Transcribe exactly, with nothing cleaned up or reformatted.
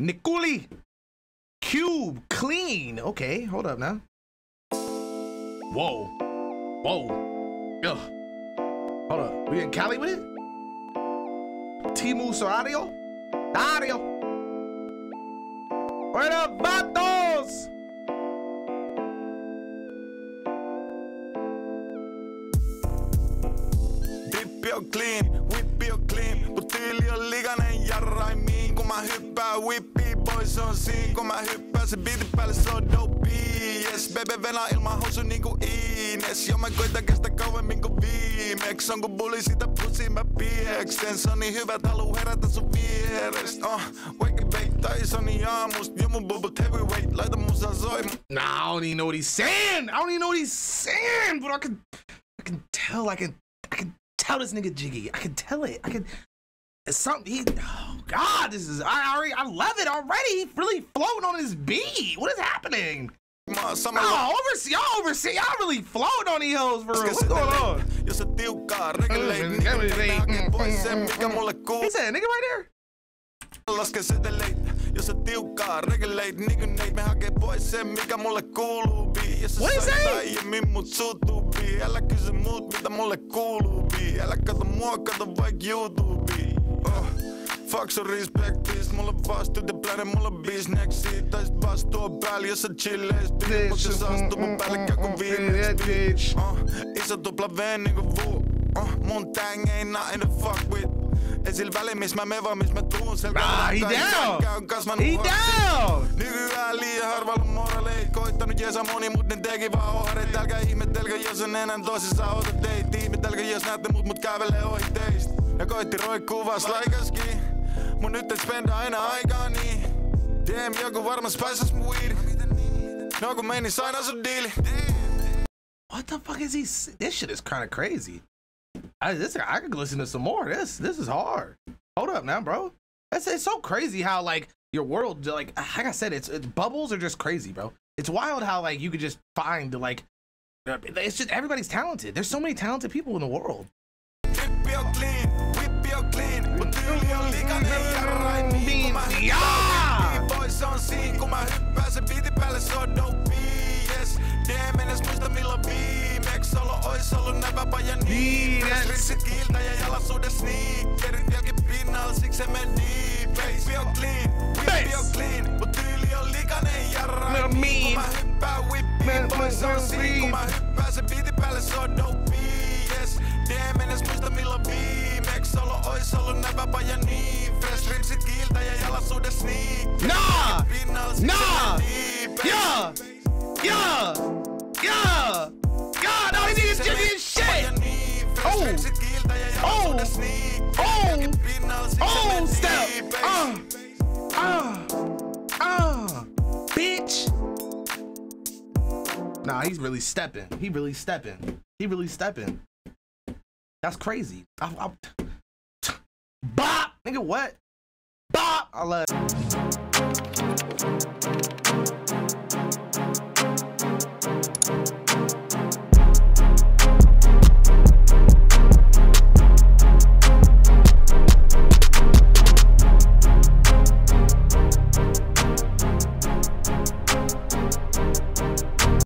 Nikuli Kube Clean. Okay, hold up now. Whoa. Whoa. Yo. Hold up. We in Cali with it? Timu Soradio? Dario. Where the vatos? Dip your clean, whip your clean, botilio liganen jarra miin, kun mä hyppään whippii, boys on siin, kun mä hyppään se biitin päälle, se on dopii, yes, bebe venaa ilman housu niinku Ines, jo mä koitan kestä kauemmin kuin viimeks, on kun bulli sitä pussiin mä pieksen, se on niin hyvä, et haluu herätä sun vierestä, oh, wake it back, tai se on niin aamust, jo mun bubut heavyweight, laita musaa soimaan. Nah, I don't even know what he's saying, I don't even know what he's saying, but I can, I can tell, I can, I can tell this nigga jiggy. I can tell it. I can. It's something. He, oh God, this is. I already. I love it already. He's really floating on his beat. What is happening? Oh, oversee. Y'all oversee. Y'all really floating on these hoes for real. What's going on? He said, "Nigga, right there." Jos sä tiukkaa regulate, niinku neit me hakee pois sen mikä mulle kuuluupi. Jos sä sait aiemmin mut suutuupi, älä kysy muut mitä mulle kuuluupi. Älä kato mua, kato vaik YouTubea. Oh, fuck sun respectis, mulla vastuu the planet, mulla bisneksi. Tais vastuu päälle, jos sä chilleis bitch. Mut sä saastuu mun päälle, käy kun viimeis bitch. Oh, iso tupla V niinku Wu. Oh, mun tang ain't nothing to fuck with. It's the valley, miss my meva, miss my tunes. Ah, he down! He down! Nykyään liian harvalla moraleja. Koittanut jesa moni, mut ne teki vaan ohareet. Älkää ihmetelkö, jos en enää tosissaan ota teitä. Ihmetelkö, jos näette mut, mut kävelee ohi teistä. Ja koitti roikkuu vaan slaikaskin. Mun nyt et spendaa aina aikaani. Damn, joku varmaan spaisas mun weed. No kun meinis aina sun deali. What the fuck is he? This shit is kinda crazy. I, this, I could listen to some more. This this is hard. Hold up now, bro. That's, it's so crazy how, like, your world, like, like I said, it's, it's bubbles are just crazy, bro. It's wild how, like, you could just find, like, it's just everybody's talented. There's so many talented people in the world. Niin, yes. Nah, nah, yeah, yeah, yeah. God, all he need is jiggy and shit! Oh! Oh! Oh! Oh! Step! Uh! Uh! Uh! Bitch! Nah, he's really stepping. He really stepping. He really stepping. That's crazy. I, I, bop! Nigga, what? Bop! I love it.